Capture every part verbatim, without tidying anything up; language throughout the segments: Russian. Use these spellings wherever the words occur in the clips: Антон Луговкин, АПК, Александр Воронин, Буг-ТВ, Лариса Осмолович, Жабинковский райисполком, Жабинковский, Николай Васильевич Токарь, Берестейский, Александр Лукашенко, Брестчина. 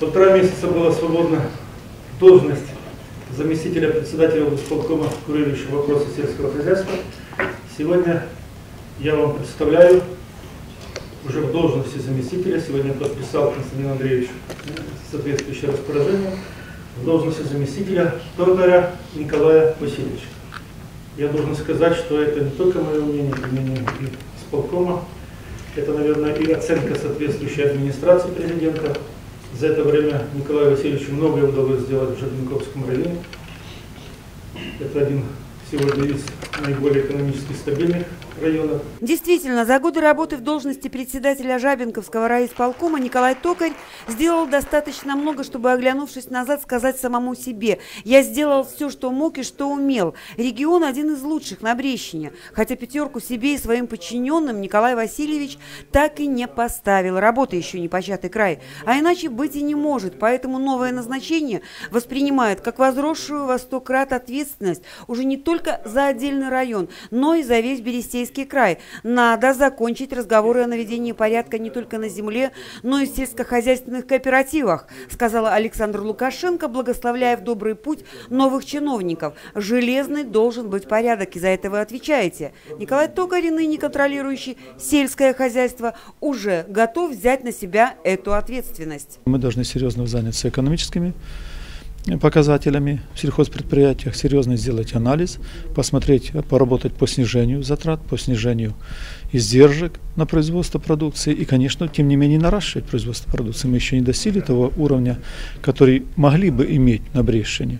Полтора месяца была свободна должность заместителя председателя облсполкома, курирующего вопросы сельского хозяйства. Сегодня я вам представляю уже в должности заместителя, сегодня подписал Константин Андреевич соответствующее распоряжение, в должности заместителя Токаря Николая Васильевича. Я должен сказать, что это не только мое мнение, мнение исполкома, это, наверное, и оценка соответствующей администрации президента. За это время Николаю Васильевичу многое удалось сделать в Жабинковском районе. Это один сегодня из наиболее экономически стабильных районов. Действительно, за годы работы в должности председателя Жабинковского райисполкома Николай Токарь сделал достаточно много, чтобы, оглянувшись назад, сказать самому себе: «Я сделал все, что мог и что умел». Регион один из лучших на Брестчине, хотя пятерку себе и своим подчиненным Николай Васильевич так и не поставил. Работа еще не початый край, а иначе быть и не может, поэтому новое назначение воспринимает как возросшую во сто крат ответственность уже не только за отдельный район, но и за весь Берестейский край. Надо закончить разговоры о наведении порядка не только на земле, но и в сельскохозяйственных кооперативах, сказала Александр Лукашенко, благословляя в добрый путь новых чиновников. Железный должен быть порядок, и за это вы отвечаете. Николай Токарь, ныне контролирующий сельское хозяйство, уже готов взять на себя эту ответственность. Мы должны серьезно заняться экономическими показателями в сельхозпредприятиях, серьезно сделать анализ, посмотреть, поработать по снижению затрат, по снижению издержек на производство продукции и, конечно, тем не менее наращивать производство продукции. Мы еще не достигли того уровня, который могли бы иметь на Брестчине.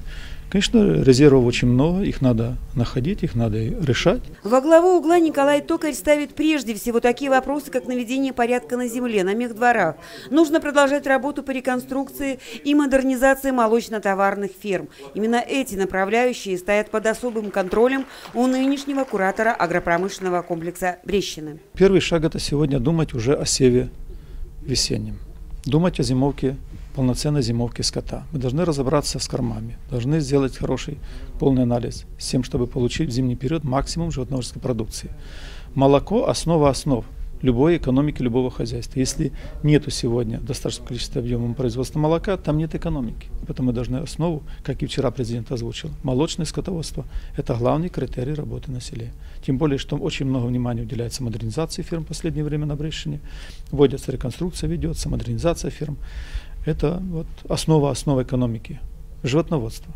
Конечно, резервов очень много, их надо находить, их надо решать. Во главу угла Николай Токарь ставит прежде всего такие вопросы, как наведение порядка на земле, на мехдворах. Нужно продолжать работу по реконструкции и модернизации молочно-товарных ферм. Именно эти направляющие стоят под особым контролем у нынешнего куратора агропромышленного комплекса Брестчины. Первый шаг – это сегодня думать уже о севе весеннем, думать о зимовке, полноценной зимовки скота. Мы должны разобраться с кормами, должны сделать хороший полный анализ с тем, чтобы получить в зимний период максимум животноводческой продукции. Молоко – основа основ любой экономики, любого хозяйства. Если нету сегодня достаточного количества объема производства молока, там нет экономики. Поэтому мы должны основу, как и вчера президент озвучил, молочное скотоводство – это главный критерий работы на селе. Тем более, что очень много внимания уделяется модернизации ферм в последнее время на Брестчине. Вводится реконструкция, ведется модернизация ферм. Это вот основа основы экономики – животноводство.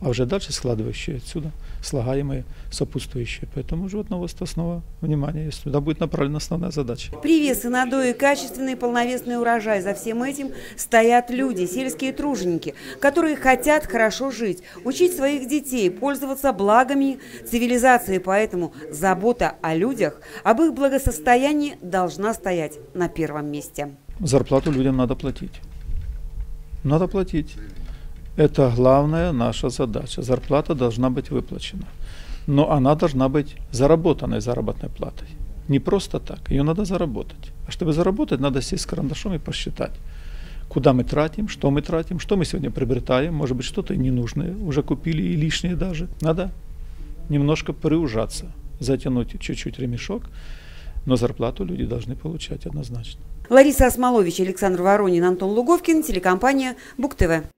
А уже дальше складывающие отсюда, слагаемые, сопутствующие. Поэтому животноводство – основа внимания, сюда будет направлена основная задача. Привесы, надои, качественный полновесный урожай. За всем этим стоят люди, сельские труженики, которые хотят хорошо жить, учить своих детей, пользоваться благами цивилизации. Поэтому забота о людях, об их благосостоянии должна стоять на первом месте. Зарплату людям надо платить. Надо платить. Это главная наша задача. Зарплата должна быть выплачена. Но она должна быть заработанной заработной платой. Не просто так. Ее надо заработать. А чтобы заработать, надо сесть с карандашом и посчитать, куда мы тратим, что мы тратим, что мы сегодня приобретаем. Может быть, что-то ненужное уже купили и лишнее даже. Надо немножко приужаться, затянуть чуть-чуть ремешок. Но зарплату люди должны получать однозначно. Лариса Осмолович, Александр Воронин, Антон Луговкин, телекомпания Буг-ТВ.